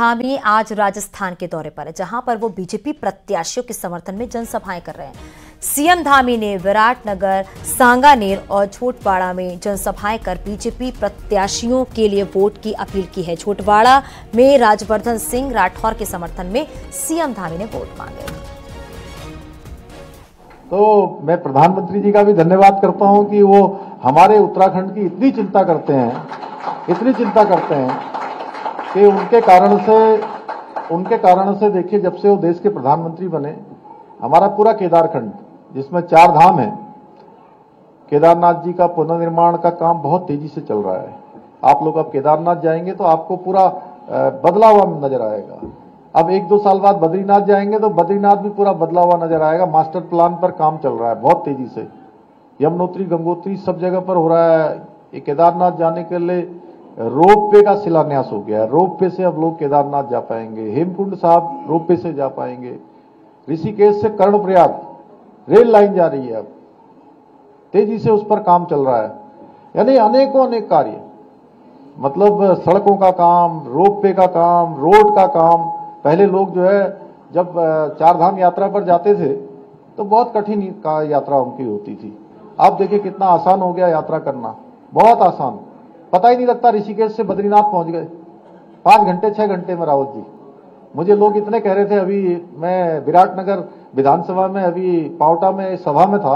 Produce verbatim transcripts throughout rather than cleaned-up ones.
धामी आज राजस्थान के दौरे पर है, जहां पर वो बीजेपी प्रत्याशियों के समर्थन में जनसभाएं कर रहे हैं। सीएम धामी ने विराटनगर, सांगानेर और छोटवाड़ा में जनसभाएं कर बीजेपी प्रत्याशियों के लिए वोट की अपील की है। छोटवाड़ा में राजवर्धन सिंह राठौर के समर्थन में सीएम धामी ने वोट मांगे। तो मैं प्रधानमंत्री जी का भी धन्यवाद करता हूं कि वो हमारे उत्तराखंड की इतनी चिंता करते हैं, इतनी चिंता करते हैं कि उनके कारण से उनके कारण से देखिए, जब से वो देश के प्रधानमंत्री बने, हमारा पूरा केदारखंड जिसमें चार धाम है, केदारनाथ जी का पुनर्निर्माण का काम बहुत तेजी से चल रहा है। आप लोग अब केदारनाथ जाएंगे तो आपको पूरा बदला हुआ नजर आएगा। अब एक दो साल बाद बद्रीनाथ जाएंगे तो बद्रीनाथ भी पूरा बदला हुआ नजर आएगा। मास्टर प्लान पर काम चल रहा है बहुत तेजी से। यमुनोत्री, गंगोत्री सब जगह पर हो रहा है। केदारनाथ जाने के लिए रोप वे का शिलान्यास हो गया है। रोप वे से अब लोग केदारनाथ जा पाएंगे। हेमकुंड साहब रोप वे से जा पाएंगे। ऋषिकेश से कर्णप्रयाग रेल लाइन जा रही है, अब तेजी से उस पर काम चल रहा है। यानी अनेकों अनेक कार्य, मतलब सड़कों का काम, रोप वे का काम, रोड का काम। पहले लोग जो है जब चारधाम यात्रा पर जाते थे तो बहुत कठिन का यात्रा उनकी होती थी। आप देखिए कितना आसान हो गया यात्रा करना, बहुत आसान। पता ही नहीं लगता ऋषिकेश से बद्रीनाथ पहुंच गए पाँच घंटे छः घंटे में। रावत जी, मुझे लोग इतने कह रहे थे, अभी मैं विराटनगर विधानसभा में अभी पावटा में सभा में था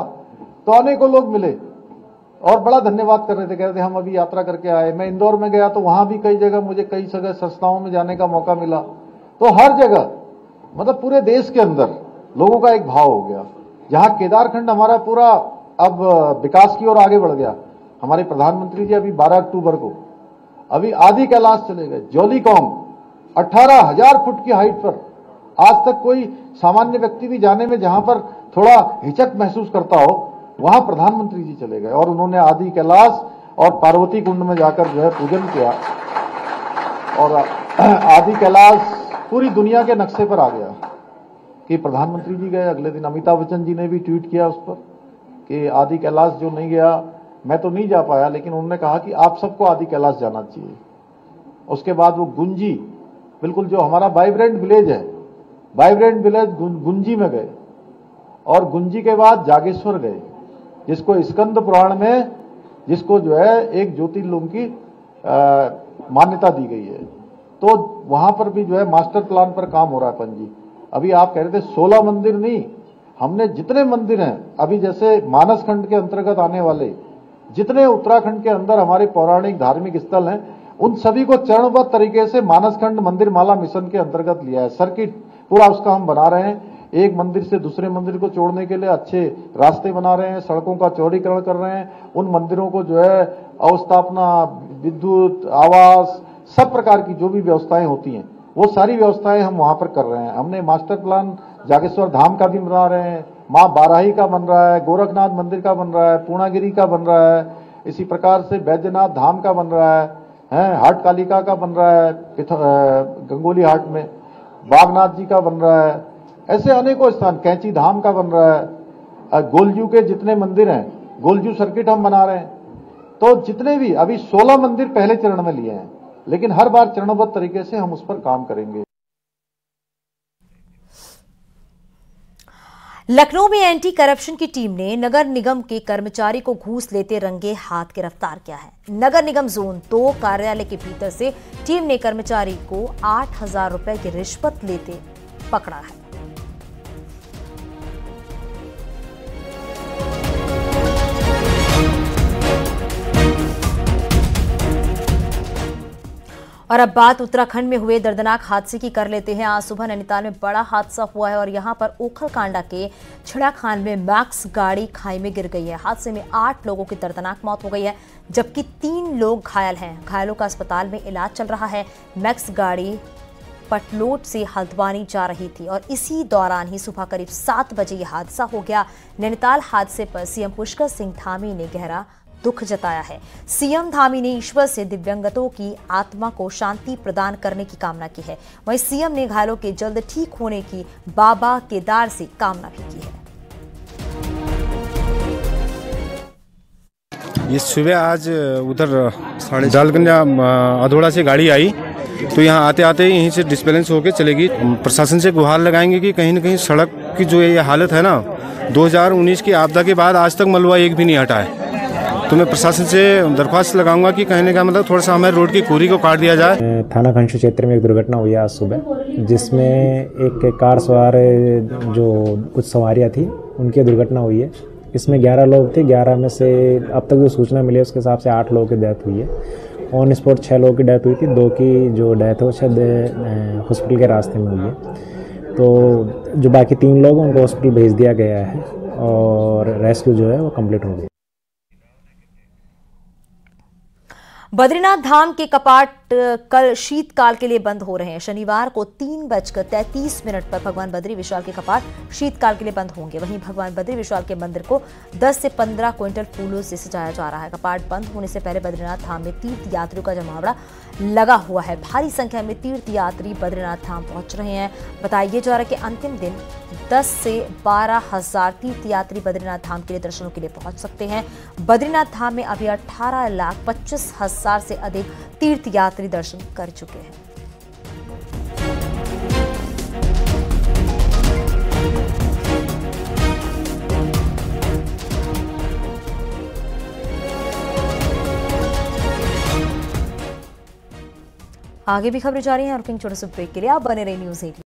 तो अनेकों लोग मिले और बड़ा धन्यवाद कर रहे थे, कह रहे थे हम अभी यात्रा करके आए। मैं इंदौर में गया तो वहाँ भी कई जगह मुझे कई जगह संस्थाओं में जाने का मौका मिला। तो हर जगह, मतलब पूरे देश के अंदर लोगों का एक भाव हो गया। जहाँ केदारखंड हमारा पूरा अब विकास की ओर आगे बढ़ गया। हमारे प्रधानमंत्री जी अभी बारह अक्टूबर को अभी आदि कैलाश चले गए, जौलीकोंग अट्ठारह हजार फुट की हाइट पर। आज तक कोई सामान्य व्यक्ति भी जाने में जहां पर थोड़ा हिचक महसूस करता हो, वहां प्रधानमंत्री जी चले गए और उन्होंने आदि कैलाश और पार्वती कुंड में जाकर जो है पूजन किया और आदि कैलाश पूरी दुनिया के नक्शे पर आ गया कि प्रधानमंत्री जी गए। अगले दिन अमिताभ बच्चन जी ने भी ट्वीट किया उस पर कि आदि कैलाश जो नहीं गया, मैं तो नहीं जा पाया, लेकिन उन्होंने कहा कि आप सबको आदि कैलाश जाना चाहिए। उसके बाद वो गुंजी, बिल्कुल जो हमारा वाइब्रेंट विलेज है, वाइब्रेंट विलेज गुंजी में गए और गुंजी के बाद जागेश्वर गए, जिसको स्कंद पुराण में जिसको जो है एक ज्योतिर्लिंग की मान्यता दी गई है। तो वहां पर भी जो है मास्टर प्लान पर काम हो रहा है। पंजी अभी आप कह रहे थे सोलह मंदिर नहीं, हमने जितने मंदिर हैं अभी, जैसे मानसखंड के अंतर्गत आने वाले जितने उत्तराखंड के अंदर हमारे पौराणिक धार्मिक स्थल हैं, उन सभी को चरणबद्ध तरीके से मानसखंड मंदिर माला मिशन के अंतर्गत लिया है। सर्किट पूरा उसका हम बना रहे हैं। एक मंदिर से दूसरे मंदिर को जोड़ने के लिए अच्छे रास्ते बना रहे हैं, सड़कों का चौड़ीकरण कर रहे हैं। उन मंदिरों को जो है अवस्थापना, विद्युत, आवास, सब प्रकार की जो भी व्यवस्थाएं होती हैं, वो सारी व्यवस्थाएं हम वहां पर कर रहे हैं। हमने मास्टर प्लान जागेश्वर धाम का भी बना रहे हैं, मां बाराही का बन रहा है, गोरखनाथ मंदिर का बन रहा है, पूर्णागिरी का बन रहा है, इसी प्रकार से बैद्यनाथ धाम का बन रहा है, हैं हाट कालिका का बन रहा है, गंगोली हाट में बागनाथ जी का बन रहा है, ऐसे अनेकों स्थान, कैंची धाम का बन रहा है, गोलजू के जितने मंदिर हैं, गोलजू सर्किट हम बना रहे हैं। तो जितने भी अभी सोलह मंदिर पहले चरण में लिए हैं, लेकिन हर बार चरणबद्ध तरीके से हम उस पर काम करेंगे। लखनऊ में एंटी करप्शन की टीम ने नगर निगम के कर्मचारी को घूस लेते रंगे हाथ गिरफ्तार किया है। नगर निगम जोन दो कार्यालय के भीतर से टीम ने कर्मचारी को आठ हजार रुपए की रिश्वत लेते पकड़ा है। और अब बात उत्तराखंड में हुए दर्दनाक हादसे की कर लेते हैं। आज सुबह नैनीताल में बड़ा हादसा हुआ है और यहां पर ओखलकांडा के छिड़ाखान में मैक्स गाड़ी खाई में गिर गई है। हादसे में आठ लोगों की दर्दनाक मौत हो गई है, जबकि तीन लोग घायल हैं। घायलों का अस्पताल में इलाज चल रहा है। मैक्स गाड़ी पटलोट से हल्द्वानी जा रही थी और इसी दौरान ही सुबह करीब सात बजे यह हादसा हो गया। नैनीताल हादसे पर सीएम पुष्कर सिंह धामी ने गहरा दुख जताया है। सीएम धामी ने ईश्वर से दिव्यांगतों की आत्मा को शांति प्रदान करने की कामना की है। वहीं सीएम ने घायलों के जल्द ठीक होने की बाबा केदार से कामना भी की है। ये सुबह आज उधर अधोड़ा से गाड़ी आई तो यहाँ आते आते यहीं से डिस्बैलेंस होकर चलेगी। प्रशासन से गुहार लगाएंगे कि कहीं ना कहीं सड़क की जो ये हालत है ना, दो हज़ार उन्नीस की आपदा के बाद आज तक मलबा एक भी नहीं हटा है। तो मैं प्रशासन से दरख्वास्त लगाऊंगा कि कहने का मतलब थोड़ा सा हमारे रोड की कोरी को काट दिया जाए। थाना खंडशु क्षेत्र में एक दुर्घटना हुई आज सुबह, जिसमें एक कार सवार जो कुछ सवारियाँ थी उनकी दुर्घटना हुई है। इसमें ग्यारह लोग थे, ग्यारह में से अब तक जो सूचना मिली है उसके हिसाब से आठ लोगों की डेथ हुई है। ऑन स्पॉट छः लोगों की डेथ हुई थी, दो की जो डेथ हो शायद हॉस्पिटल के रास्ते में हुई है। तो जो बाकी तीन लोग उनको हॉस्पिटल भेज दिया गया है और रेस्क्यू जो है वो कंप्लीट हो गया। बद्रीनाथ धाम के कपाट कल शीतकाल के लिए बंद हो रहे हैं। शनिवार को तीन बजकर तैंतीस मिनट पर भगवान बद्री विशाल के कपाट शीतकाल के लिए बंद होंगे। वहीं भगवान बद्री विशाल के मंदिर को दस से पंद्रह क्विंटल फूलों से सजाया जा रहा है। कपाट बंद होने से पहले बद्रीनाथ धाम में तीर्थ यात्रियों का जमावड़ा लगा हुआ है। भारी संख्या में तीर्थ यात्री बद्रीनाथ धाम पहुंच रहे हैं। बताया जा रहा है कि अंतिम दिन दस से बारह हजार तीर्थ यात्री बद्रीनाथ धाम के लिए दर्शनों के लिए पहुंच सकते हैं। बद्रीनाथ धाम में अभी अठारह लाख पच्चीस हजार से अधिक तीर्थ यात्री दर्शन कर चुके हैं। आगे भी खबरें जारी हैं और रुकेंगे छोटे से ब्रेक के लिए। आप बने रहे न्यूज़ एटीन।